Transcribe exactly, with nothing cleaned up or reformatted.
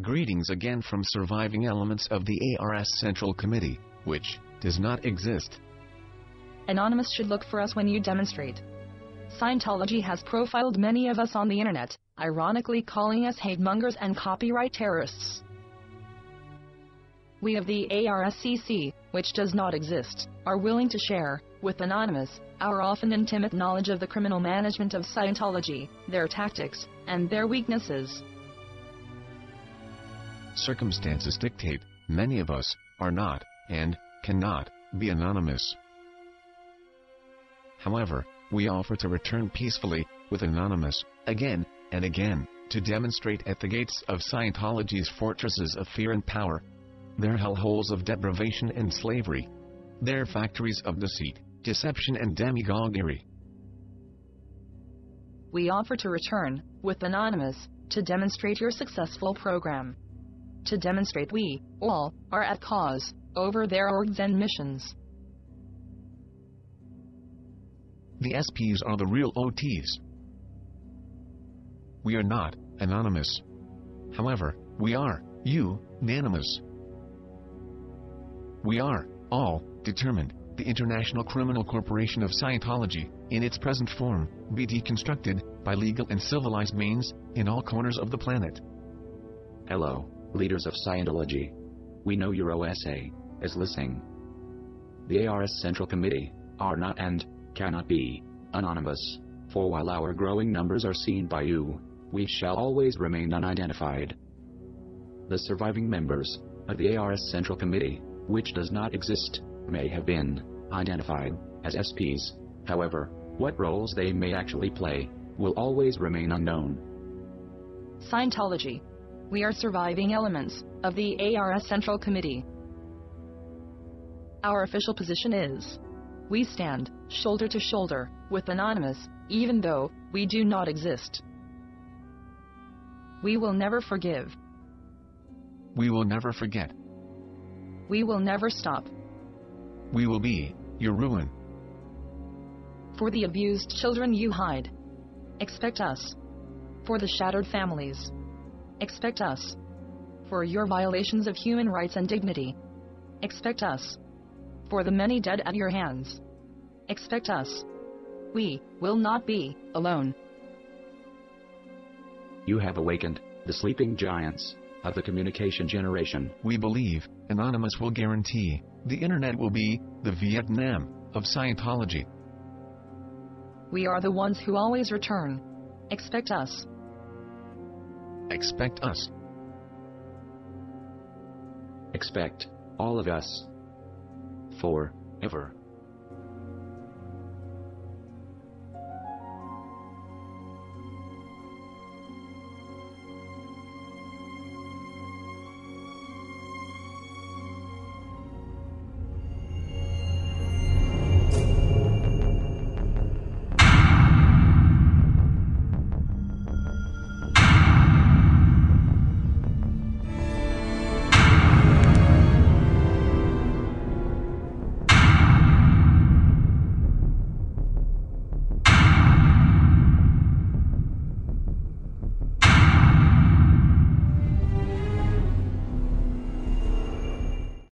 Greetings again from surviving elements of the A R S Central Committee, which does not exist. Anonymous should look for us when you demonstrate. Scientology has profiled many of us on the internet, ironically calling us hatemongers and copyright terrorists. We of the A R S C C, which does not exist, are willing to share, with Anonymous, our often intimate knowledge of the criminal management of Scientology, their tactics, and their weaknesses. Circumstances dictate, many of us are not, and cannot, be anonymous. However, we offer to return peacefully, with Anonymous, again, and again, to demonstrate at the gates of Scientology's fortresses of fear and power, their hellholes of deprivation and slavery, their factories of deceit, deception and demagoguery. We offer to return, with Anonymous, to demonstrate your successful program. To demonstrate we, all, are at cause, over their orgs and missions. The S Ps are the real O Ts. We are not anonymous. However, we are, you, unanimous. We are, all, determined, the International Criminal Corporation of Scientology, in its present form, be deconstructed, by legal and civilized means, in all corners of the planet. Hello, leaders of Scientology. We know your O S A is listening. The A R S Central Committee are not and cannot be anonymous, for while our growing numbers are seen by you, we shall always remain unidentified. The surviving members of the A R S Central Committee, which does not exist, may have been identified as S Ps. However, what roles they may actually play will always remain unknown. Scientology. We are surviving elements of the A R S Central Committee. Our official position is, we stand shoulder to shoulder with Anonymous, even though we do not exist. We will never forgive. We will never forget. We will never stop. We will be your ruin. For the abused children you hide, expect us. For the shattered families, expect us. For your violations of human rights and dignity, expect us. For the many dead at your hands, expect us. We will not be alone. You have awakened the sleeping giants of the communication generation. We believe Anonymous will guarantee the internet will be the Vietnam of Scientology. We are the ones who always return. Expect us. Expect us. Expect all of us. Forever.